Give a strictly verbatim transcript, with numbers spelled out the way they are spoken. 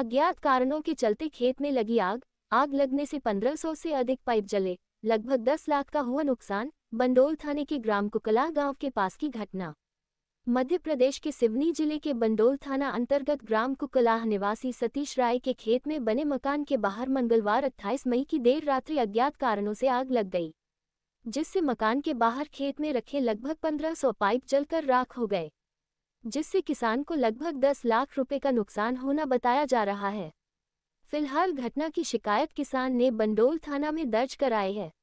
अज्ञात कारणों के चलते खेत में लगी आग आग लगने से पंद्रह सौ से अधिक पाइप जले, लगभग दस लाख का हुआ नुकसान। बंडोल थाने के ग्राम कुकला गांव के पास की घटना। मध्य प्रदेश के सिवनी जिले के बंडोल थाना अंतर्गत ग्राम कुकलाह निवासी सतीश राय के खेत में बने मकान के बाहर मंगलवार अट्ठाईस मई की देर रात्रि अज्ञात कारणों से आग लग गई, जिससे मकान के बाहर खेत में रखे लगभग पंद्रह सौ पाइप जलकर राख हो गए, जिससे किसान को लगभग दस लाख रुपए का नुकसान होना बताया जा रहा है। फिलहाल घटना की शिकायत किसान ने बंडोल थाना में दर्ज कराई है।